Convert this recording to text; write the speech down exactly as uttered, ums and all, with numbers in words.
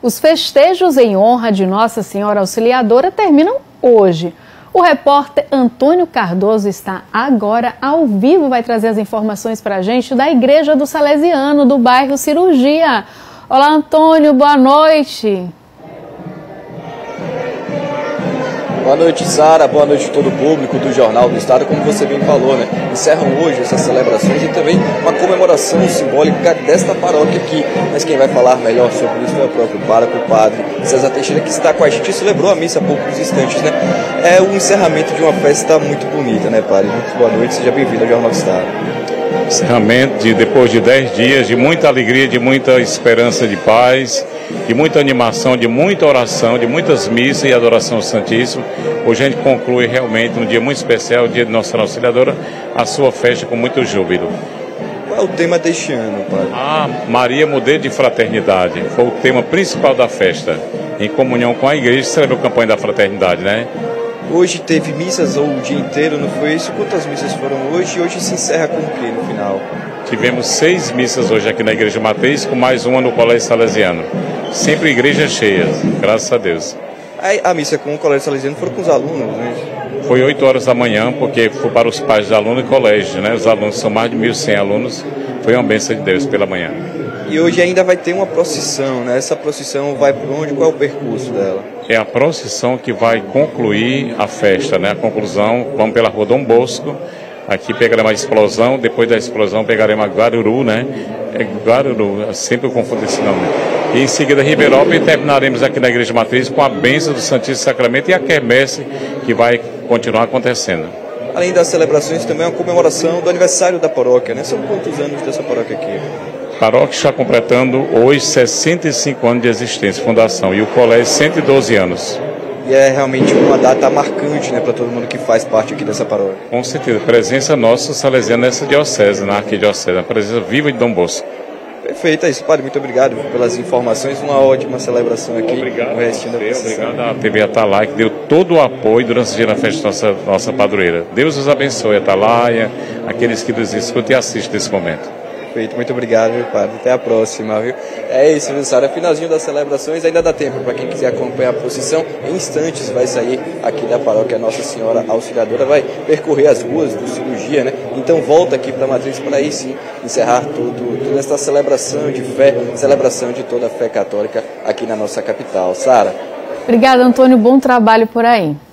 Os festejos em honra de Nossa Senhora Auxiliadora terminam hoje. O repórter Antônio Cardoso está agora ao vivo, vai trazer as informações para a gente da Igreja do Salesiano, do bairro Cirurgia. Olá, Antônio, boa noite. Boa noite, Zara. Boa noite a todo o público do Jornal do Estado. Como você bem falou, né? Encerram hoje essas celebrações e também uma comemoração simbólica desta paróquia aqui. Mas quem vai falar melhor sobre isso é o próprio pároco, o Padre César Teixeira, que está com a gente e celebrou a missa há poucos instantes, né? É o encerramento de uma festa muito bonita, né, Padre? Muito boa noite. Seja bem-vindo ao Jornal do Estado. Encerramento de, depois de dez dias, de muita alegria, de muita esperança, de paz, de muita animação, de muita oração, de muitas missas e adoração ao Santíssimo. Hoje a gente conclui realmente um dia muito especial, o dia de Nossa Senhora Auxiliadora, a sua festa com muito júbilo. Qual é o tema deste ano, Padre? Ah, Maria, modelo de fraternidade, foi o tema principal da festa. Em comunhão com a igreja, celebrou a campanha da fraternidade, né? Hoje teve missas ou o dia inteiro, não foi isso? Quantas missas foram hoje? E hoje se encerra com o que no final? Tivemos seis missas hoje aqui na Igreja Matriz, com mais uma no Colégio Salesiano. Sempre igrejas cheias, graças a Deus. A missa com o Colégio Salesiano foi com os alunos, né? Foi oito horas da manhã, porque foi para os pais de aluno e colégio, né? Os alunos são mais de mil e cem alunos. Foi uma bênção de Deus pela manhã. E hoje ainda vai ter uma procissão, né? Essa procissão vai por onde? Qual é o percurso dela? É a procissão que vai concluir a festa, né? A conclusão, vamos pela rua Dom Bosco, aqui pegaremos a explosão, depois da explosão pegaremos a Guaruru, né? É Guaruru, sempre eu confundo esse nome. E em seguida Ribeirão e terminaremos aqui na Igreja Matriz com a bênção do Santíssimo Sacramento e a quermesse que vai continuar acontecendo. Além das celebrações, também a comemoração do aniversário da paróquia, né? São quantos anos dessa paróquia aqui? A paróquia está completando hoje sessenta e cinco anos de existência, fundação, e o colégio cento e doze anos. E é realmente uma data marcante, né, para todo mundo que faz parte aqui dessa paróquia. Com certeza, presença nossa salesiana nessa diocese, na arquidiocese, a presença viva de Dom Bosco. Perfeito, é isso, padre. Muito obrigado pelas informações. Uma ótima celebração aqui. Obrigado. O restinho da você, obrigado à T V Atalaia, que deu todo o apoio durante o dia da festa nossa, nossa padroeira. Deus os abençoe, Atalaia, aqueles que nos escutam e assistem nesse momento. Perfeito, muito obrigado, meu padre. Até a próxima, viu? É isso, Sara. Finalzinho das celebrações, ainda dá tempo para quem quiser acompanhar a procissão. Em instantes vai sair aqui da paróquia Nossa Senhora Auxiliadora, vai percorrer as ruas do Cirurgia, né? Então volta aqui para a Matriz para aí sim encerrar tudo, toda esta celebração de fé, celebração de toda a fé católica aqui na nossa capital. Sara. Obrigada, Antônio. Bom trabalho por aí.